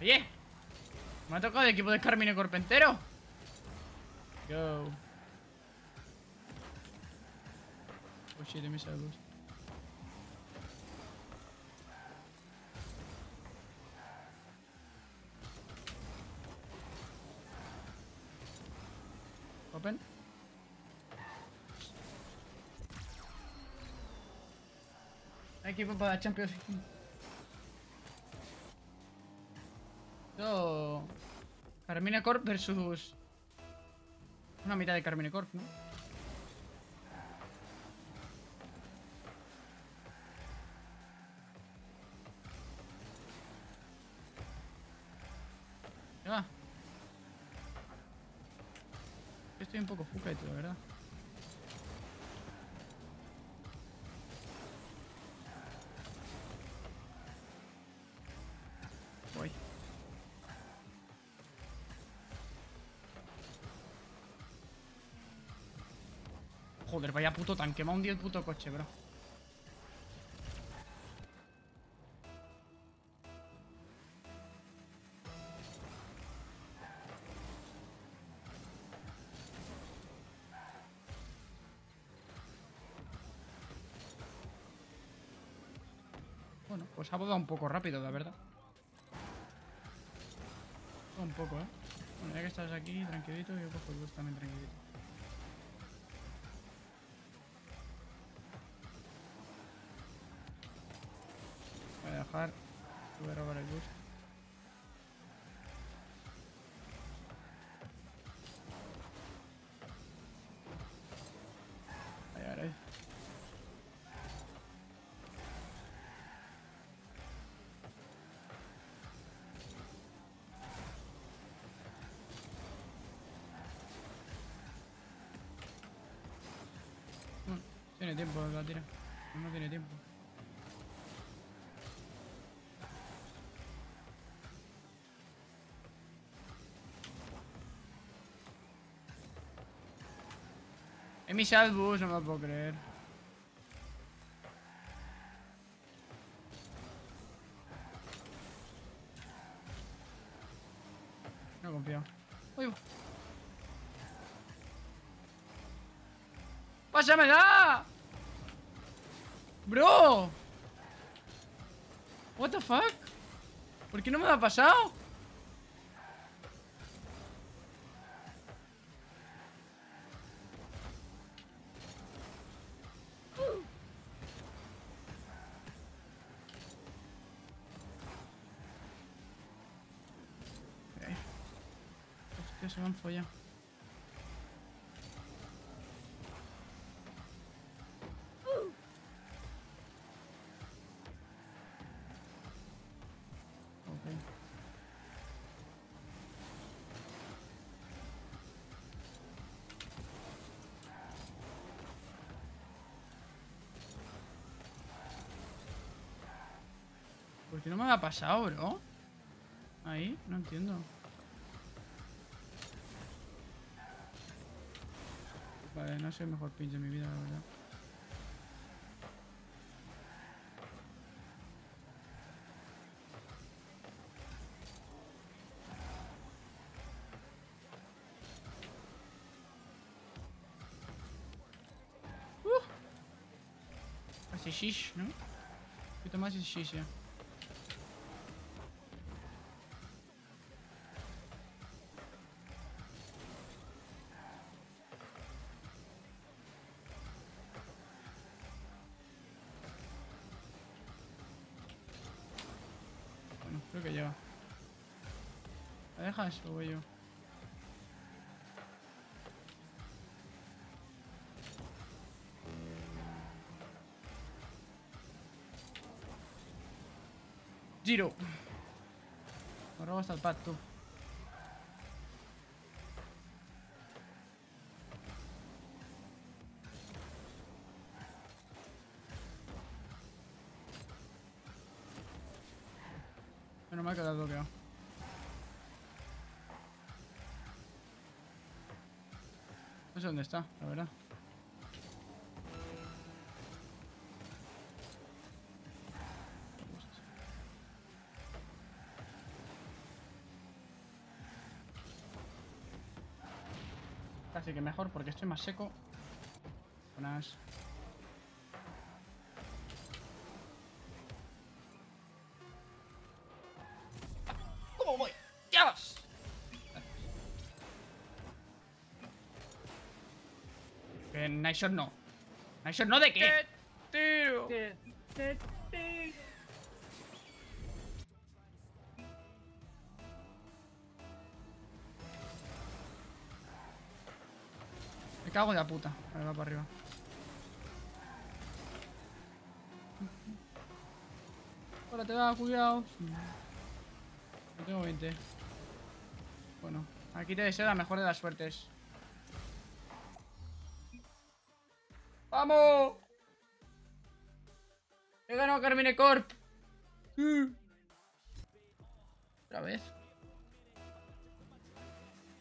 Oye, me ha tocado el equipo de Karmine Corp entero. Go. Oh shit, mis amigos. Open. Equipo para Champions League. So, Karmine Corp versus una mitad de Karmine Corp, ¿no? ¿Qué va? Estoy un poco fuca y todo, ¿verdad? Joder, vaya puto tanque, me ha hundido el puto coche, bro. Bueno, pues ha volado un poco rápido, la verdad. Un poco, ¿eh? Bueno, ya que estás aquí, tranquilito, yo cojo el bus también tranquilito. Voy a robar el bus. Ahí, ahora ahí. Tiene tiempo la tira. No tiene tiempo. Mis albus, no me lo puedo creer. No confío. Uy. ¡Pásamela! ¡Bro! What the fuck? ¿Por qué no me la ha pasado? Se me han follado. Okay. ¿Por qué no me lo ha pasado, bro? Ahí, no entiendo. Vale, no soy el mejor pinche de mi vida, la verdad. Hace shish, ¿no? Un poquito más y shish ya. Creo que lleva. ¿La dejas o voy yo? Giro. Me robo hasta el pacto. No me ha quedado bloqueado. No sé dónde está, la verdad. parece que mejor porque estoy más seco. Buenas. ¿Cómo voy? ¡Ya vas! Nice shot no. ¿Nice shot no de qué? Tío. Me cago de la puta. A ver, va para arriba. Ahora te da, cuidado. No tengo 20. Bueno, aquí te deseo la mejor de las suertes. ¡Vamos! ¡He ganado Karmine Corp! ¿Otra vez?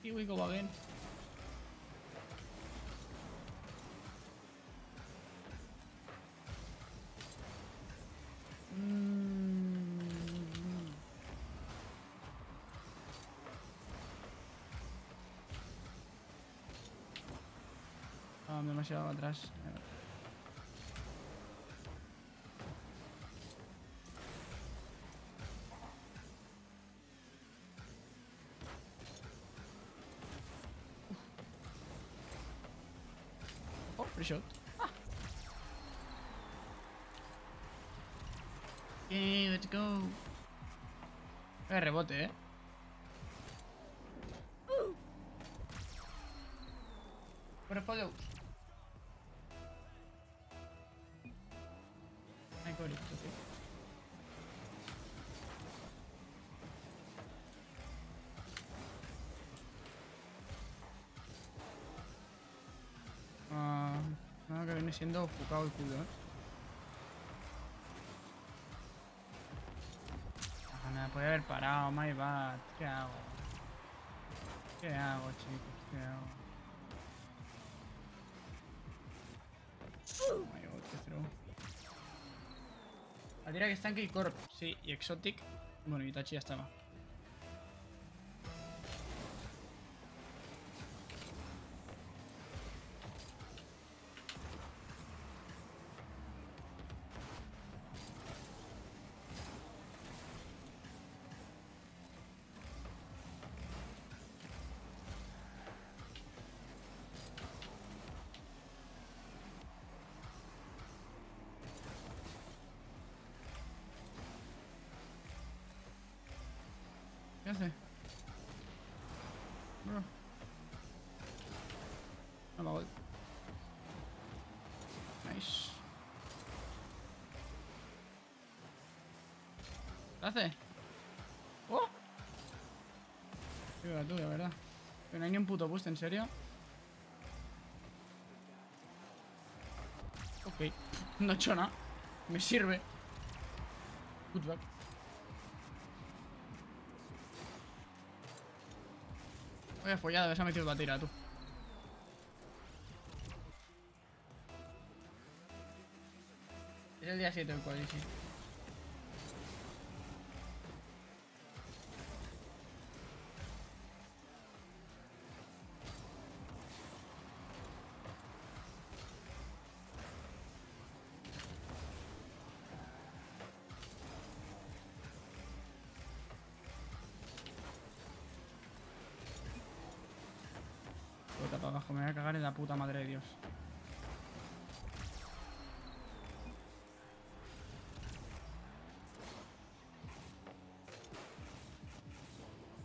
Y we go again. Demasiado atrás. Oh, free shot. Ah. Okay, let's go. Rebote, eh. Pero follow. Nada que viene siendo enfocado el culo, eh. Ah, nada, podía haber parado, my bad. ¿Qué hago? ¿Qué hago, chicos? ¿Qué hago? Vatira que está en Karmine Corp, sí, y Exotiik. Bueno, y Itachi ya estaba. ¿Qué hace? Bro. No me voy. Nice. ¿Qué hace? ¡Oh! Qué la tuya, ¿verdad? Que no hay ni un puto boost, ¿en serio? Ok. No he hecho nada. Me sirve. Good back. Vaya follada, se ha metido Vatira, tú. Es el día 7 el cual, sí. Para abajo, me voy a cagar en la puta madre de Dios.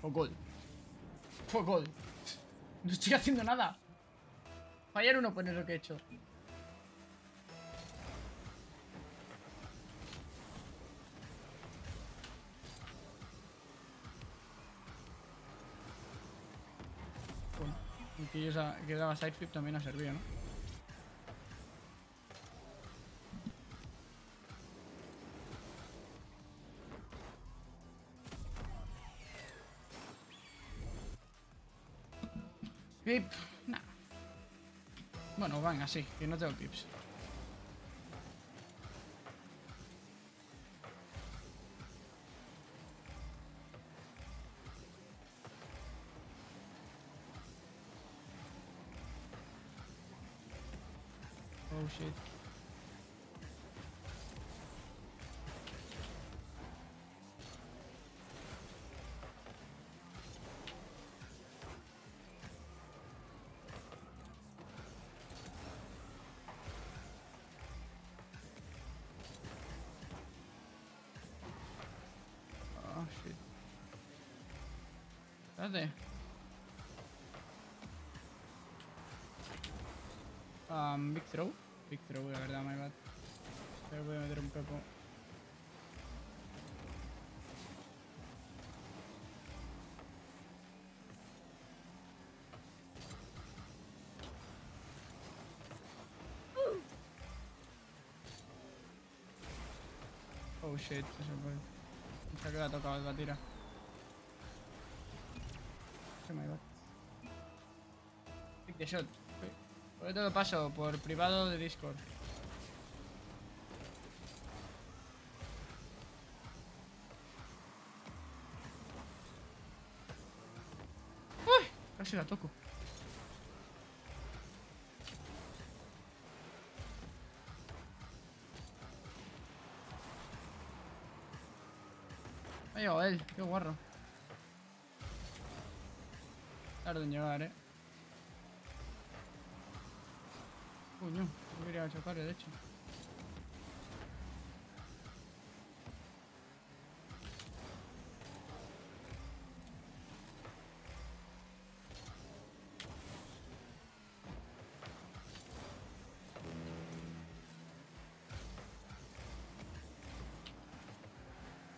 Oh god. Oh god. No estoy haciendo nada. Fallar uno pues es lo que he hecho. Y esa que daba sideflip también ha servido, ¿no? Pip, nah. Bueno, venga, sí, que no tengo pips. shit. Oh shit. Are they? Big throw. Big throw, la verdad, my bad. Pero voy a meter un pepo. Oh shit, eso fue. Pensaba que le ha tocado el Vatira. Oh my god. Pick the shot. Por esto lo paso por privado de Discord. ¡Uy! Casi la toco. Me ha llegado él, qué guarro. Tardo en llegar, eh. Uy, no, no quería chocar, de hecho.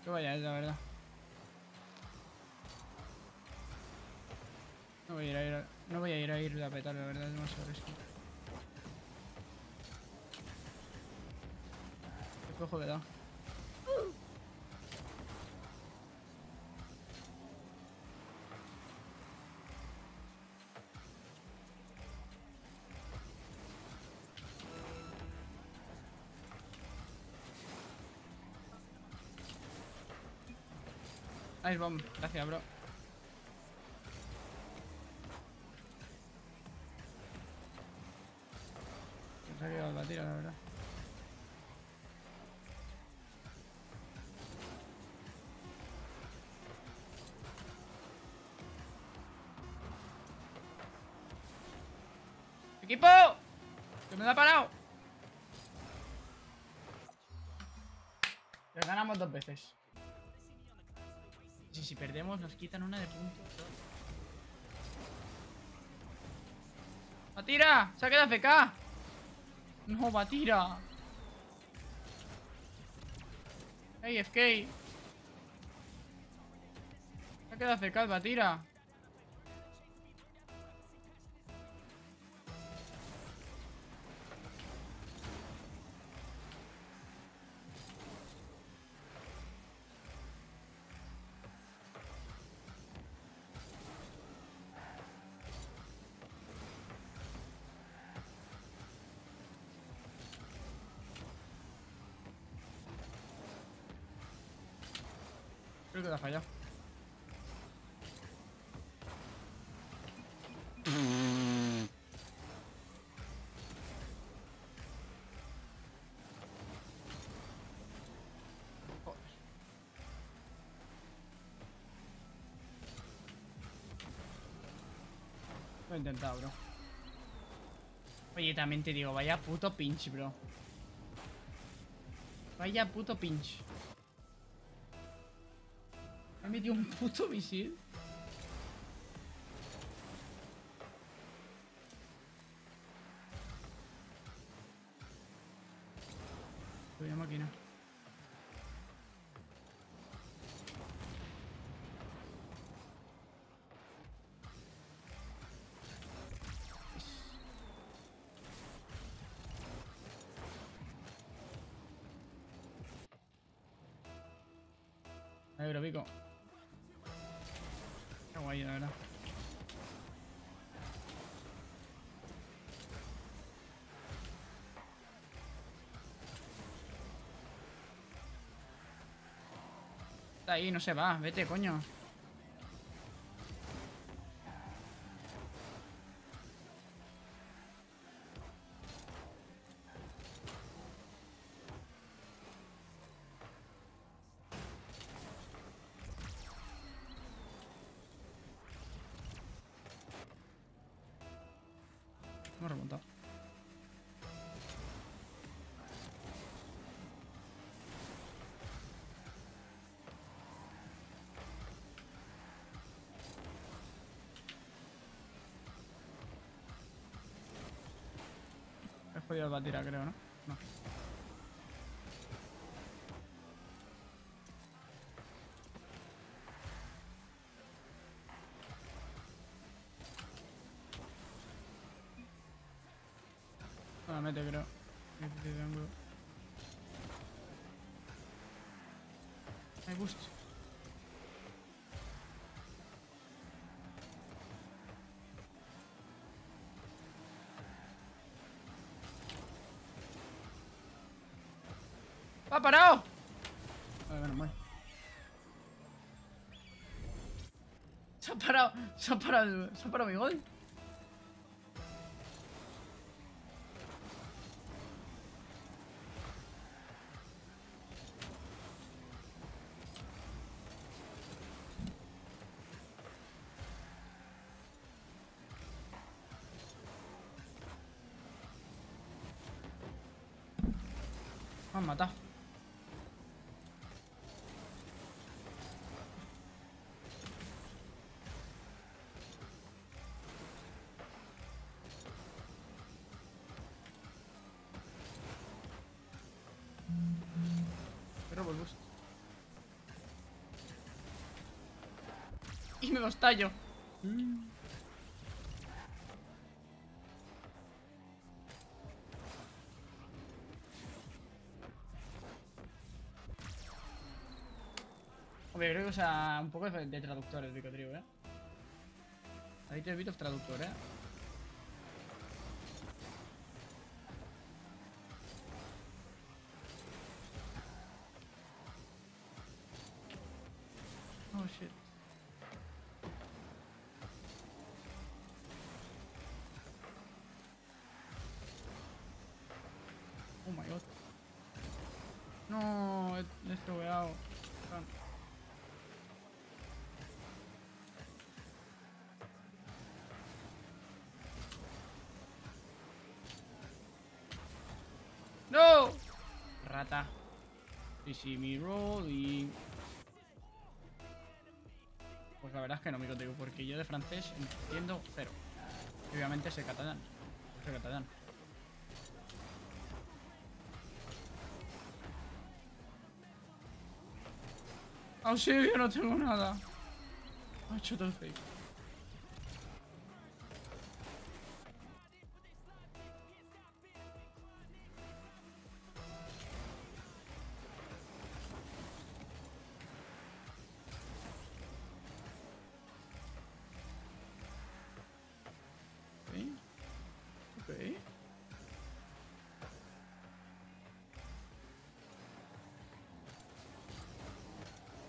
Que vaya, la verdad. No voy a ir a ir, no voy a ir a ir a petar, la verdad, es demasiado riesgo. Cojo que da. Nice bomb, gracias, bro. Se ha quedado la tira, la verdad. ¡Equipo! ¡Que me lo ha parado! Pero ganamos dos veces. Y si perdemos nos quitan una de puntos. ¡Vatira! ¡Se ha quedado FK! ¡No, Vatira! ¡Ey, FK! ¡Se ha quedado FK, Vatira! Creo que la ha fallado. Joder. Lo he intentado, bro. Oye, también te digo, vaya puto pinch, bro. Vaya puto pinch. Me ha metido un puto misil. Voy a máquina. A ver, pico. Qué guay, la verdad. Está ahí, no se va. Vete, coño. Hemos remontado. He podido Vatira, creo, ¿no? No. No la mete, creo. Hay boost. ¡Ha parado! Vale, menos mal. Se ha parado mi gol. Me han matado. Pero volvemos. Y me los tallo. Hombre, creo que usa un poco de traductor el Ricotriu, ¿eh? Ahí te evito el traductor, ¿eh? Oh, shit. Oh, my God. No, esto he dado. No, rata. Sí, mi rolling. Pues la verdad es que no me lo digo, porque yo de francés entiendo cero. Obviamente sé catalán. Oh, sí, yo no tengo nada. Ay, chuto el fake. Okay.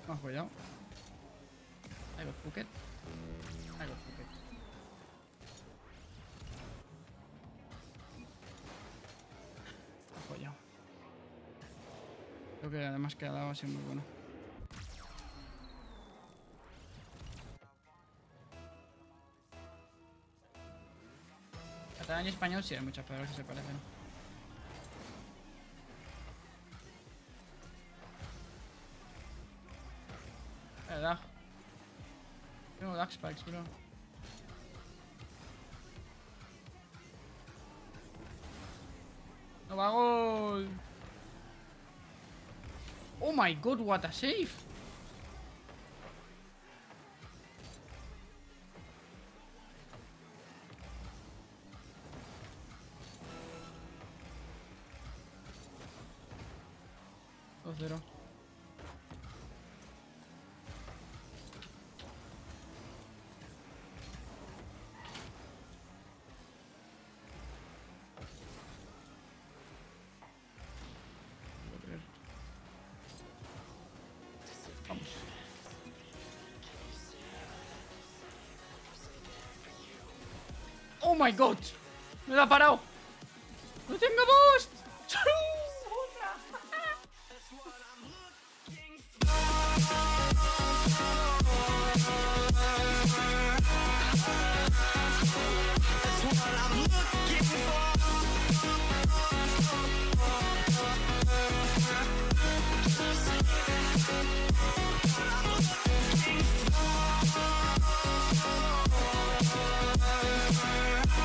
Más cuidado. Ahí va Puket. Más cuidado. Creo que además que ha dado así muy bueno. Catalán y español sí hay muchas palabras que se parecen. Lag. Tengo lag spikes, bro. ¡No va gol! ¡Oh my god, what a save! Cero. Vamos. Oh my god, me la ha parado. No tengo boost.